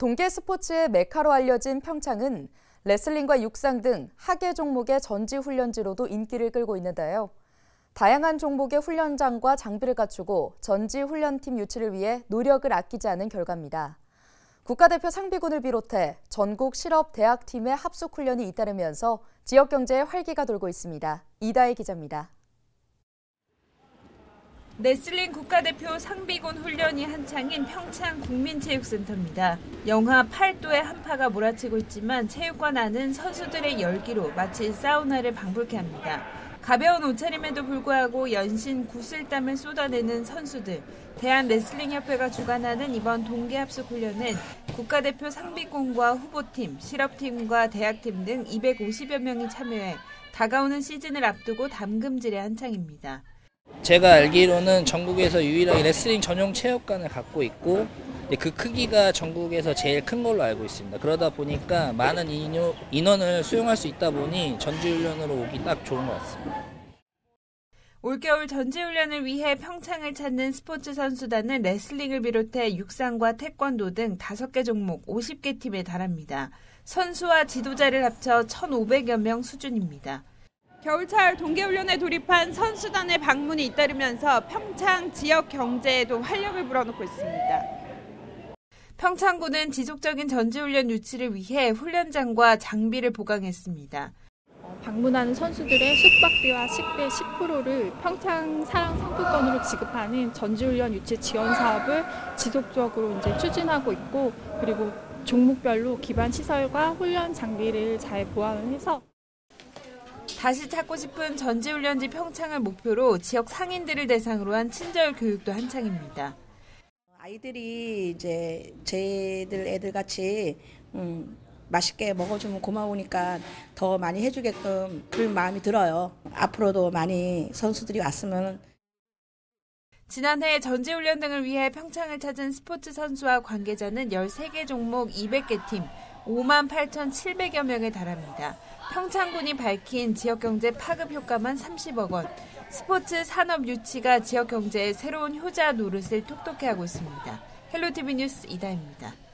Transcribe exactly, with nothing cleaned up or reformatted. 동계 스포츠의 메카로 알려진 평창은 레슬링과 육상 등 하계 종목의 전지 훈련지로도 인기를 끌고 있는데요. 다양한 종목의 훈련장과 장비를 갖추고 전지 훈련팀 유치를 위해 노력을 아끼지 않은 결과입니다. 국가대표 상비군을 비롯해 전국 실업대학팀의 합숙훈련이 잇따르면서 지역경제에 활기가 돌고 있습니다. 이다혜 기자입니다. 레슬링 국가대표 상비군 훈련이 한창인 평창 국민체육센터입니다. 영하 팔 도의 한파가 몰아치고 있지만 체육관 안은 선수들의 열기로 마치 사우나를 방불케 합니다. 가벼운 옷차림에도 불구하고 연신 구슬땀을 쏟아내는 선수들. 대한레슬링협회가 주관하는 이번 동계합숙훈련은 국가대표 상비군과 후보팀, 실업팀과 대학팀 등 이백오십여 명이 참여해 다가오는 시즌을 앞두고 담금질의 한창입니다. 제가 알기로는 전국에서 유일하게 레슬링 전용 체육관을 갖고 있고 그 크기가 전국에서 제일 큰 걸로 알고 있습니다. 그러다 보니까 많은 인원을 수용할 수 있다 보니 전지훈련으로 오기 딱 좋은 것 같습니다. 올겨울 전지훈련을 위해 평창을 찾는 스포츠 선수단은 레슬링을 비롯해 육상과 태권도 등 다섯 개 종목 오십 개 팀에 달합니다. 선수와 지도자를 합쳐 천오백여 명 수준입니다. 겨울철 동계훈련에 돌입한 선수단의 방문이 잇따르면서 평창 지역 경제에도 활력을 불어넣고 있습니다. 평창군은 지속적인 전지훈련 유치를 위해 훈련장과 장비를 보강했습니다. 방문하는 선수들의 숙박비와 식비 십 퍼센트를 평창 사랑 상품권으로 지급하는 전지훈련 유치 지원 사업을 지속적으로 이제 추진하고 있고, 그리고 종목별로 기반 시설과 훈련 장비를 잘 보완해서 다시 찾고 싶은 전지훈련지 평창을 목표로 지역 상인들을 대상으로 한 친절 교육도 한창입니다. 아이들이 이제 쟤들 애들 같이 음, 맛있게 먹어주면 고마우니까 더 많이 해주게끔 그런 마음이 들어요. 앞으로도 많이 선수들이 왔으면. 지난해 전지훈련 등을 위해 평창을 찾은 스포츠 선수와 관계자는 열세 개 종목 이백 개 팀, 오만 팔천칠백여 명에 달합니다. 평창군이 밝힌 지역경제 파급 효과만 삼십억 원. 스포츠 산업 유치가 지역경제의 새로운 효자 노릇을 톡톡히 하고 있습니다. 헬로티비 뉴스 이다혜입니다.